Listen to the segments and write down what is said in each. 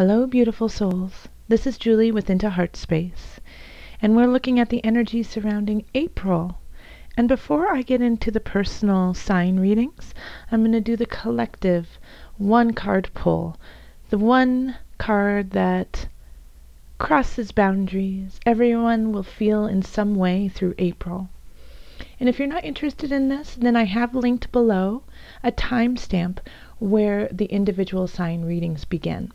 Hello, beautiful souls. This is Julie with Into Heartspace, and we're looking at the energy surrounding April. And before I get into the personal sign readings, I'm going to do the collective one-card pull, the one card that crosses boundaries. Everyone will feel in some way through April. And if you're not interested in this, then I have linked below a timestamp where the individual sign readings begin.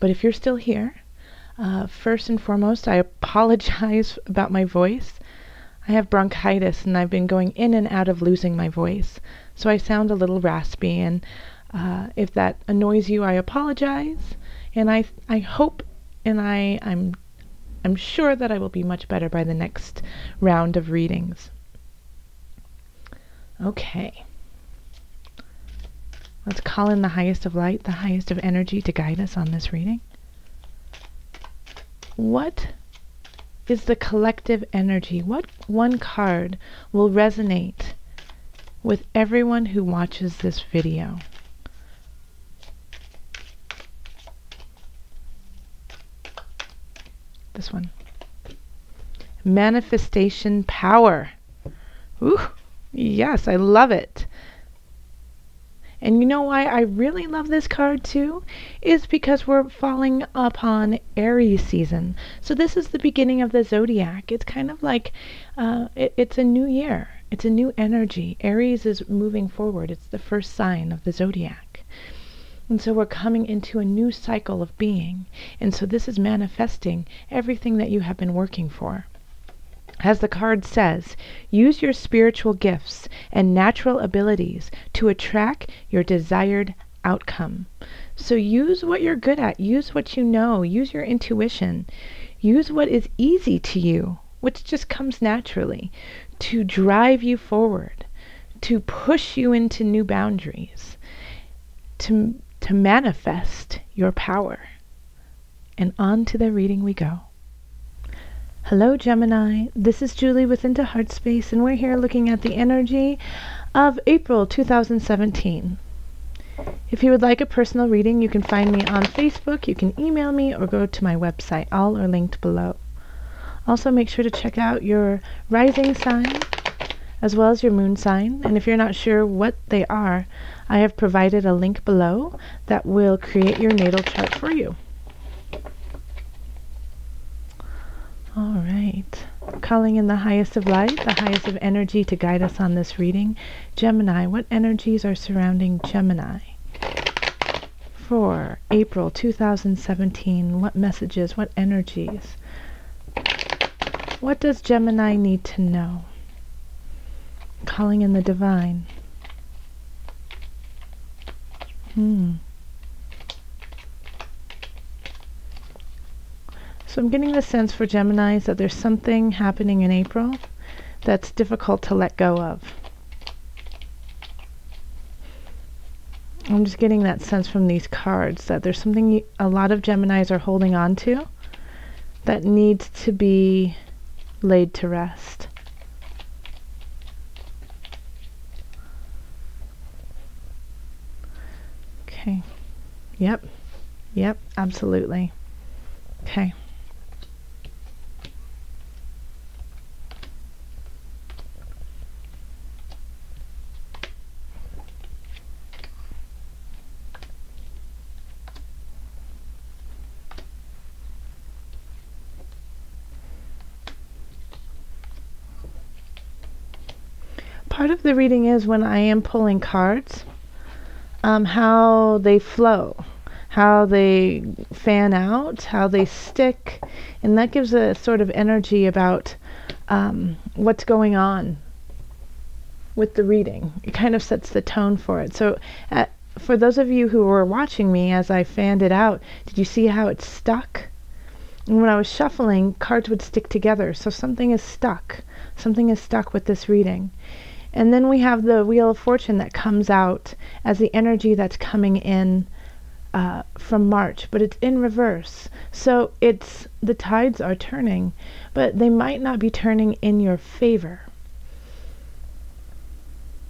But if you're still here, first and foremost, I apologize about my voice. I have bronchitis, and I've been going in and out of losing my voice, so I sound a little raspy, and if that annoys you, I apologize, and I hope, and I'm sure that I will be much better by the next round of readings. Okay. Let's call in the highest of light, the highest of energy to guide us on this reading. What is the collective energy? What one card will resonate with everyone who watches this video? This one. Manifestation power. Ooh, yes, I love it. And you know why I really love this card too? Is because we're falling upon Aries season. So this is the beginning of the zodiac. It's kind of like, it's a new year. It's a new energy. Aries is moving forward. It's the first sign of the zodiac. And so we're coming into a new cycle of being. And so this is manifesting everything that you have been working for. As the card says, use your spiritual gifts and natural abilities to attract your desired outcome. So use what you're good at, use what you know, use your intuition, use what is easy to you, which just comes naturally, to drive you forward, to push you into new boundaries, to manifest your power. And on to the reading we go. Hello Gemini, this is Julie with Into Heartspace, and we're here looking at the energy of April 2017. If you would like a personal reading, you can find me on Facebook, you can email me, or go to my website. All are linked below. Also make sure to check out your rising sign, as well as your moon sign, and if you're not sure what they are, I have provided a link below that will create your natal chart for you. All right, calling in the highest of light, the highest of energy to guide us on this reading. Gemini, what energies are surrounding Gemini for April 2017? What messages, what energies? What does Gemini need to know? Calling in the divine. So I'm getting the sense for Gemini that there's something happening in April that's difficult to let go of. I'm just getting that sense from these cards that there's something a lot of Geminis are holding on to that needs to be laid to rest. Okay. Yep, absolutely. Okay. Part of the reading is when I am pulling cards, how they flow, how they fan out, how they stick, and that gives a sort of energy about what's going on with the reading. It kind of sets the tone for it. So for those of you who were watching me as I fanned it out, did you see how it stuck? And when I was shuffling, cards would stick together, so something is stuck. Something is stuck with this reading. And then we have the Wheel of Fortune that comes out as the energy that's coming in from March, but it's in reverse. So it's the tides are turning, but they might not be turning in your favor.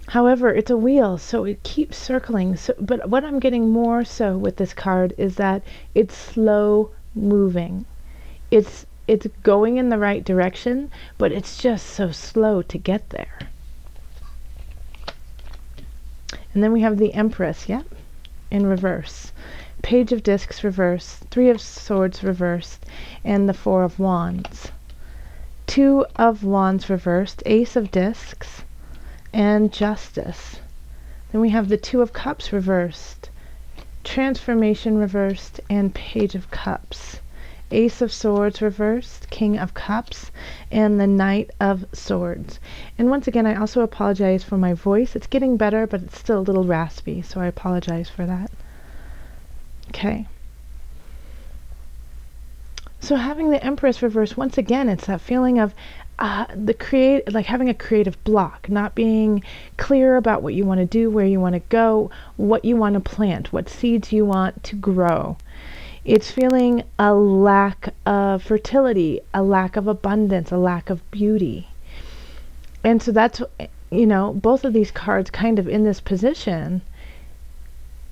However, it's a wheel, so it keeps circling. So, but what I'm getting more so with this card is that it's slow moving. It's going in the right direction, but it's just so slow to get there. And then we have the Empress, yep, in reverse. Page of Discs reverse, Three of Swords reversed, and the Four of Wands. Two of Wands reversed, Ace of Discs, and Justice. Then we have the Two of Cups reversed, Transformation reversed, and Page of Cups. Ace of Swords reversed, King of Cups, and the Knight of Swords. And once again, I also apologize for my voice. It's getting better, but it's still a little raspy, so I apologize for that. Okay. So having the Empress reversed, once again, it's that feeling of like having a creative block, not being clear about what you want to do, where you want to go, what you want to plant, what seeds you want to grow. It's feeling a lack of fertility, a lack of abundance, a lack of beauty. And so that's, you know, both of these cards kind of in this position.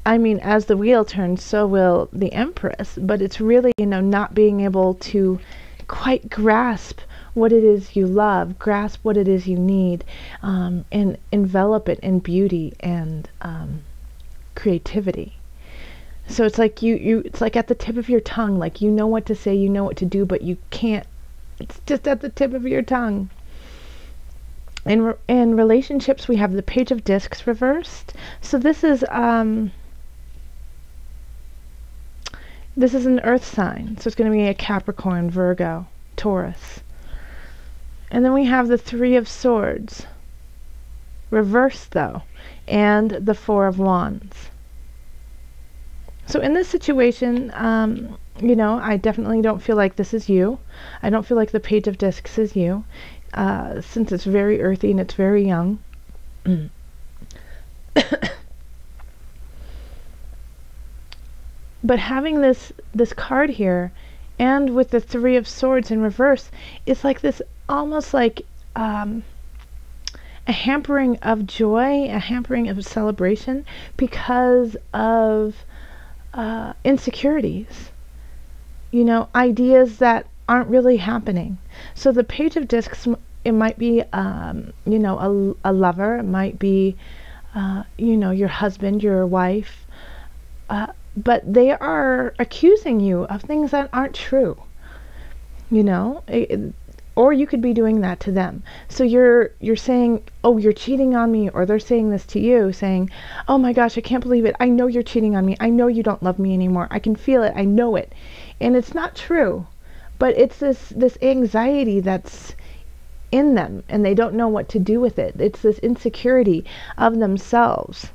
I mean, as the wheel turns, so will the Empress, but it's really, you know, not being able to quite grasp what it is you love, grasp what it is you need, and envelop it in beauty and creativity. So it's like it's like at the tip of your tongue, like you know what to say, you know what to do, but you can't. It's just at the tip of your tongue. In relationships, we have the Page of Discs reversed. So this is an earth sign, so it's going to be a Capricorn, Virgo, Taurus. And then we have the Three of Swords, reversed though, and the Four of Wands. So in this situation, you know, I definitely don't feel like this is you. I don't feel like the Page of Discs is you, since it's very earthy and it's very young. But having this card here, and with the Three of Swords in reverse, it's like this almost like a hampering of joy, a hampering of celebration because of insecurities, you know, ideas that aren't really happening. So the Page of Discs, it might be, you know, a lover, it might be, you know, your husband, your wife, but they are accusing you of things that aren't true, you know, or you could be doing that to them. So you're saying, oh, you're cheating on me, or they're saying this to you, saying, oh my gosh, I can't believe it. I know you're cheating on me. I know you don't love me anymore. I can feel it. I know it. And it's not true, but it's this anxiety that's in them, and they don't know what to do with it. It's this insecurity of themselves.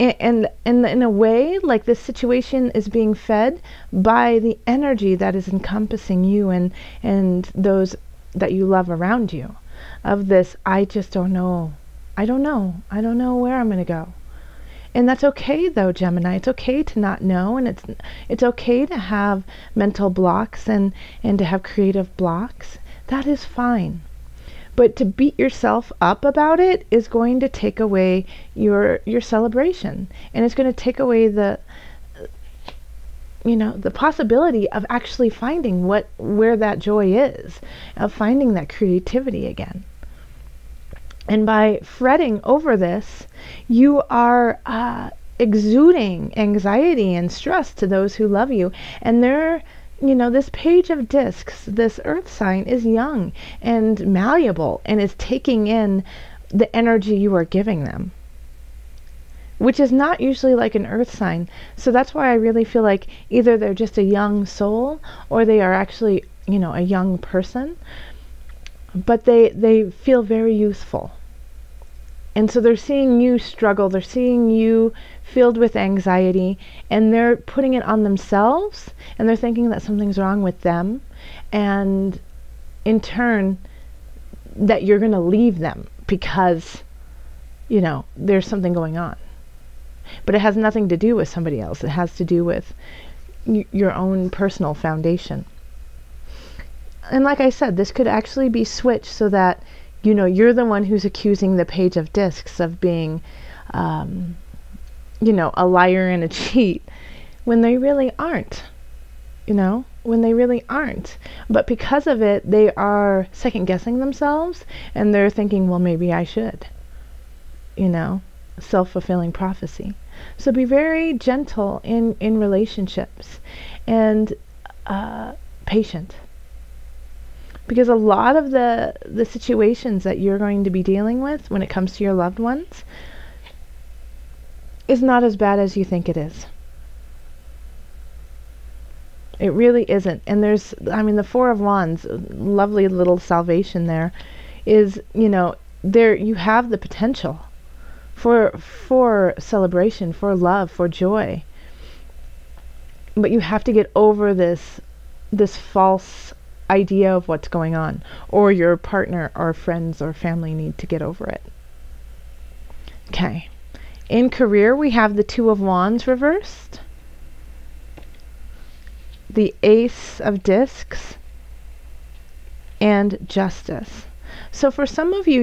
And in a way, like, this situation is being fed by the energy that is encompassing you and those that you love around you, of this, I just don't know. I don't know where I'm going to go. And that's okay, though, Gemini. It's okay to not know, and it's okay to have mental blocks and to have creative blocks. That is fine. But to beat yourself up about it is going to take away your celebration, and it's going to take away the, you know, the possibility of actually finding where that joy is, of finding that creativity again. And by fretting over this, you are exuding anxiety and stress to those who love you, and they're, you know, this Page of Discs, this earth sign, is young and malleable and is taking in the energy you are giving them, which is not usually like an earth sign. So that's why I really feel like either they're just a young soul, or they are actually, you know, a young person, but they feel very youthful. And so they're seeing you struggle, they're seeing you filled with anxiety, and they're putting it on themselves, and they're thinking that something's wrong with them, and in turn that you're going to leave them because, you know, there's something going on. But it has nothing to do with somebody else. It has to do with your own personal foundation. And like I said, this could actually be switched so that you know, you're the one who's accusing the Page of Discs of being, you know, a liar and a cheat when they really aren't, you know, when they really aren't. But because of it, they are second guessing themselves and they're thinking, well, maybe I should, you know, self-fulfilling prophecy. So be very gentle in relationships and patient. Because a lot of the situations that you're going to be dealing with when it comes to your loved ones is not as bad as you think it is. It really isn't. And there's, I mean, the Four of Wands, lovely little salvation there, is, you know, there you have the potential for celebration, for love, for joy. But you have to get over this false idea of what's going on, or your partner or friends or family need to get over it. Okay. In career, we have the Two of Wands reversed, the Ace of Discs, and Justice. So for some of you,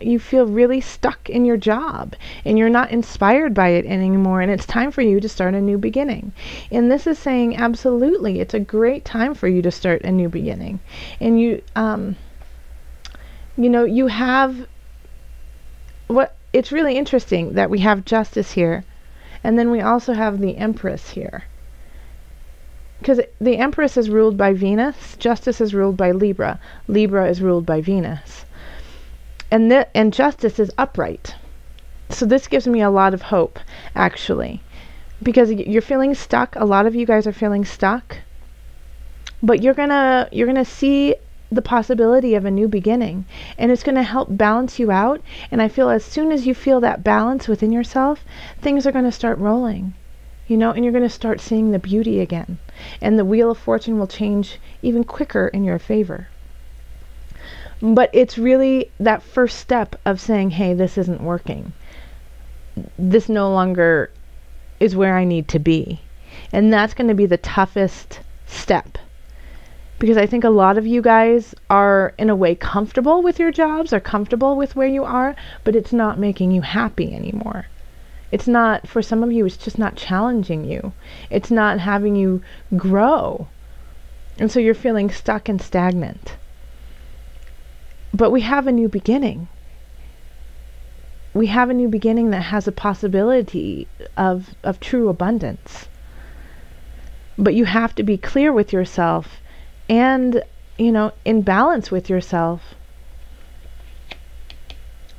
you feel really stuck in your job and you're not inspired by it anymore, and it's time for you to start a new beginning. And this is saying, absolutely, it's a great time for you to start a new beginning. And you, you know, you have what, it's really interesting that we have Justice here, and then we also have the Empress here. Because the Empress is ruled by Venus, Justice is ruled by Libra, Libra is ruled by Venus. And Justice is upright. So this gives me a lot of hope, actually. Because you're feeling stuck, a lot of you guys are feeling stuck. But you're going to see the possibility of a new beginning, and it's going to help balance you out. And I feel as soon as you feel that balance within yourself, things are going to start rolling. You know, and you're going to start seeing the beauty again. And the Wheel of Fortune will change even quicker in your favor. But it's really that first step of saying, hey, this isn't working. This no longer is where I need to be. And that's going to be the toughest step. Because I think a lot of you guys are, in a way, comfortable with your jobs, are comfortable with where you are, but it's not making you happy anymore. It's not, for some of you, it's just not challenging you. It's not having you grow. And so you're feeling stuck and stagnant. But we have a new beginning. We have a new beginning that has a possibility of true abundance. But you have to be clear with yourself and, you know, in balance with yourself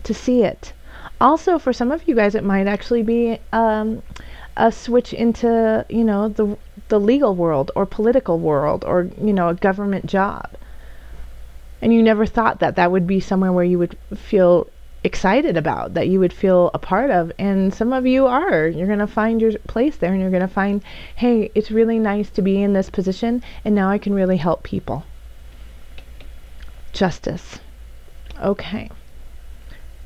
to see it. Also, for some of you guys, it might actually be a switch into, you know, the legal world or political world or, you know, a government job. And you never thought that that would be somewhere where you would feel excited about, that you would feel a part of. And some of you are. You're going to find your place there, and you're going to find, hey, it's really nice to be in this position, and now I can really help people. Justice. Okay.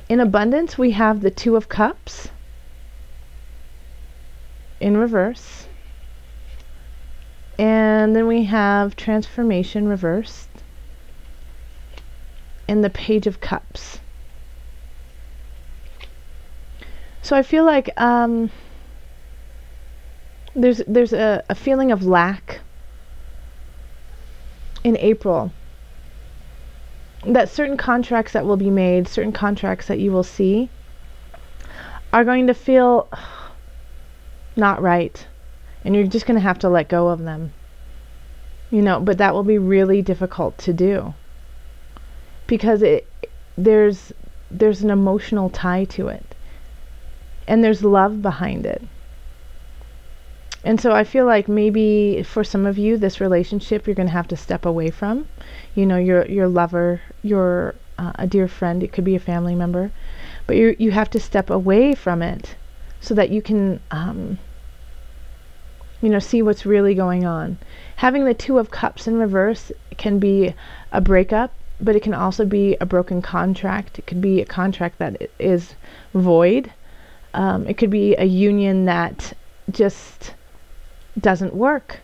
In abundance, we have the Two of Cups in reverse. And then we have Transformation reversed. And the Page of Cups. So I feel like there's a feeling of lack in April. That certain contracts that will be made, certain contracts that you will see, are going to feel not right. And you're just going to have to let go of them. You know, but that will be really difficult to do. Because there's an emotional tie to it. And there's love behind it. And so I feel like maybe for some of you, this relationship you're going to have to step away from. You know, your lover, your a dear friend, it could be a family member. But you have to step away from it so that you can, you know, see what's really going on. Having the Two of Cups in reverse can be a breakup, but it can also be a broken contract. It could be a contract that is void. It could be a union that just doesn't work.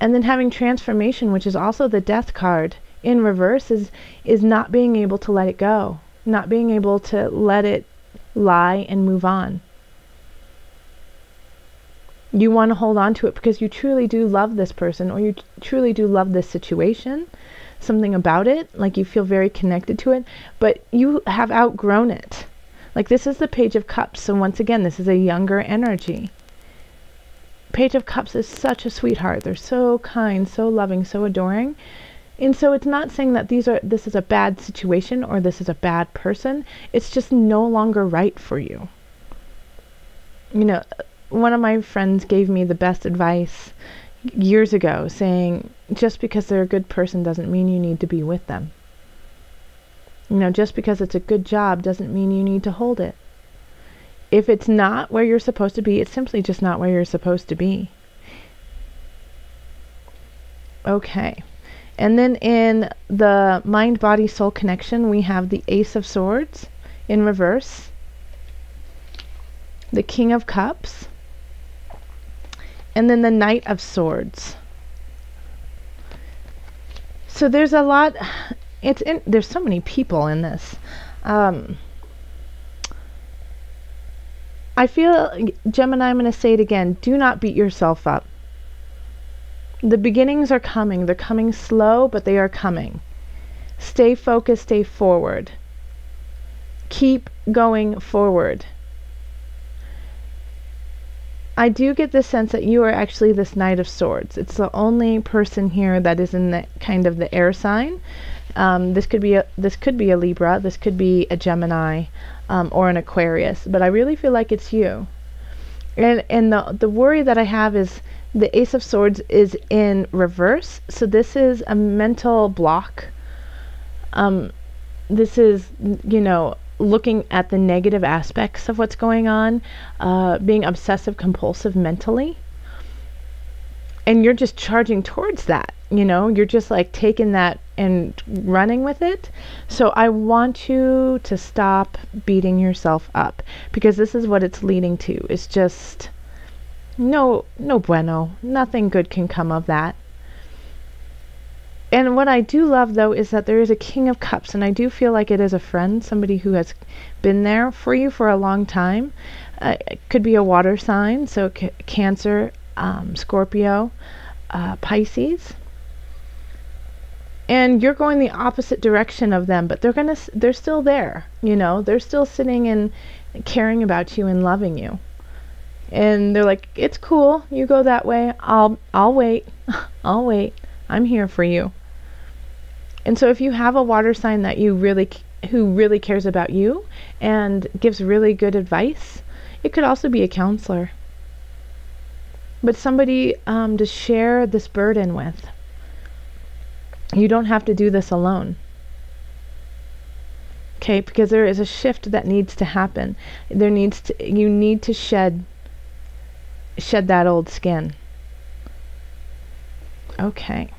And then having Transformation, which is also the Death card in reverse is not being able to let it go, not being able to let it lie and move on. You want to hold on to it because you truly do love this person, or you truly do love this situation, something about it, like you feel very connected to it, but you have outgrown it. Like, this is the Page of Cups, so once again, this is a younger energy. Page of Cups is such a sweetheart. They're so kind, so loving, so adoring. And so it's not saying that this is a bad situation or this is a bad person. It's just no longer right for you. You know, one of my friends gave me the best advice years ago, saying just because they're a good person doesn't mean you need to be with them. You know, just because it's a good job doesn't mean you need to hold it. If it's not where you're supposed to be, it's simply just not where you're supposed to be. Okay. And then in the mind-body-soul connection, we have the Ace of Swords in reverse, the King of Cups, and then the Knight of Swords. So there's a lot, there's so many people in this. I feel, Gemini, I'm going to say it again, do not beat yourself up. The beginnings are coming. They're coming slow, but they are coming. Stay focused, stay forward. Keep going forward. I do get the sense that you are actually this Knight of Swords. It's the only person here that is in the kind of the air sign. This could be a Libra. This could be a Gemini, or an Aquarius. But I really feel like it's you. And the worry that I have is the Ace of Swords is in reverse. So this is a mental block. This is, you know, looking at the negative aspects of what's going on, being obsessive compulsive mentally, and you're just charging towards that. You know, you're just like taking that and running with it. So I want you to stop beating yourself up, because this is what it's leading to. It's just no bueno. Nothing good can come of that. And what I do love, though, is that there is a King of Cups, and I do feel like it is a friend, somebody who has been there for you for a long time. It could be a water sign, so Cancer, Scorpio, Pisces. And you're going the opposite direction of them, but they're still there, you know. They're still sitting and caring about you and loving you. And they're like, it's cool, you go that way, I'll wait. I'll wait. I'm here for you. And so if you have a water sign that you really, who really cares about you and gives really good advice, it could also be a counselor. But somebody to share this burden with. You don't have to do this alone. Okay, because there is a shift that needs to happen. You need to shed that old skin. Okay.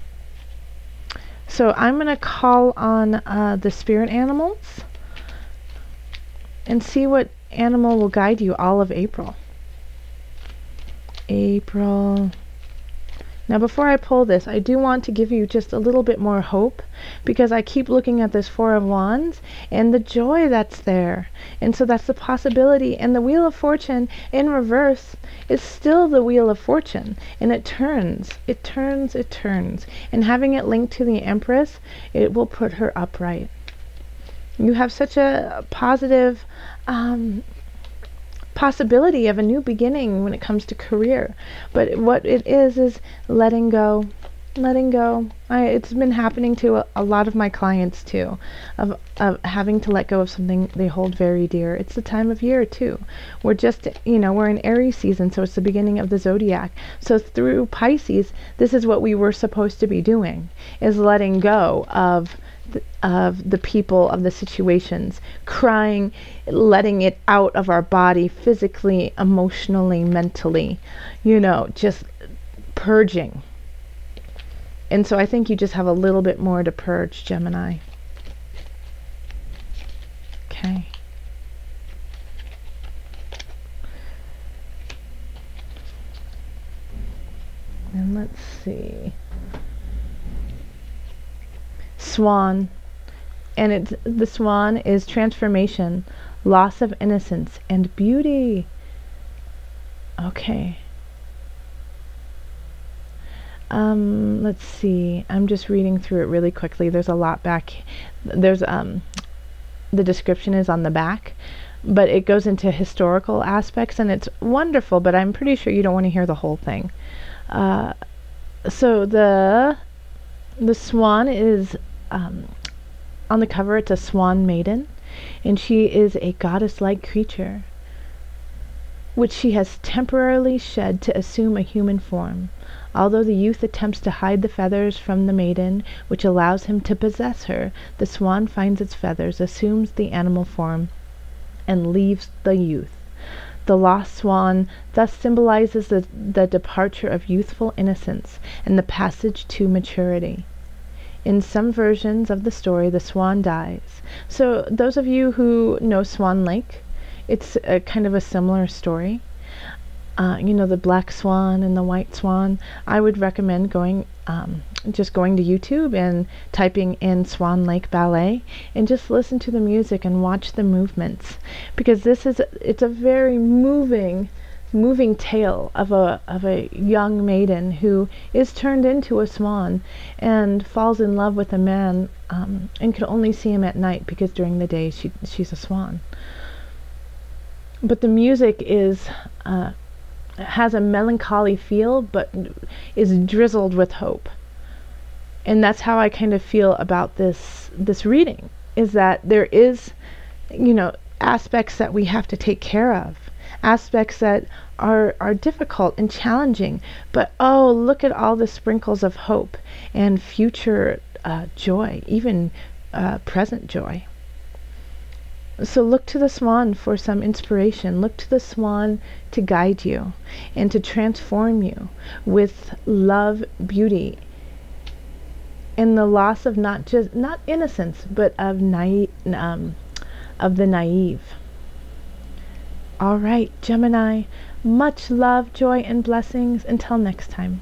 So I'm going to call on the spirit animals and see what animal will guide you all of April. Now, before I pull this, I do want to give you just a little bit more hope, because I keep looking at this Four of Wands and the joy that's there. And so that's the possibility. And the Wheel of Fortune in reverse is still the Wheel of Fortune. And it turns, it turns, it turns. And having it linked to the Empress, it will put her upright. You have such a positive possibility of a new beginning when it comes to career. But what it is letting go, letting go. It's been happening to a lot of my clients too, of having to let go of something they hold very dear. It's the time of year too. We're just, you know, we're in Aries season, so it's the beginning of the zodiac. So through Pisces, this is what we were supposed to be doing, is letting go of the people, of the situations, crying, letting it out of our body, physically, emotionally, mentally, you know, just purging. And so I think you just have a little bit more to purge, Gemini. Okay. And let's see. Swan. And the swan is transformation, loss of innocence, and beauty. Okay. Let's see. I'm just reading through it really quickly. There's a lot back. There's the description is on the back, but it goes into historical aspects, and it's wonderful, but I'm pretty sure you don't want to hear the whole thing. So the swan is... on the cover, it's a swan maiden, and she is a goddess-like creature, which she has temporarily shed to assume a human form. Although the youth attempts to hide the feathers from the maiden, which allows him to possess her, the swan finds its feathers, assumes the animal form, and leaves the youth. The lost swan thus symbolizes the departure of youthful innocence and the passage to maturity. In some versions of the story, the swan dies. So those of you who know Swan Lake, it's a kind of a similar story. You know, the black swan and the white swan. I would recommend going, just going to YouTube and typing in Swan Lake Ballet and just listen to the music and watch the movements, because this is, it's a very moving tale of a young maiden who is turned into a swan and falls in love with a man and can only see him at night, because during the day she's a swan. But the music is has a melancholy feel, but is drizzled with hope. And that's how I kind of feel about this reading, is that there is, you know, aspects that we have to take care of, aspects that are difficult and challenging, but oh, look at all the sprinkles of hope and future joy, even present joy. So look to the swan for some inspiration. Look to the swan to guide you and to transform you with love, beauty, and the loss of not innocence, but of the naive. All right, Gemini, much love, joy, and blessings. Until next time.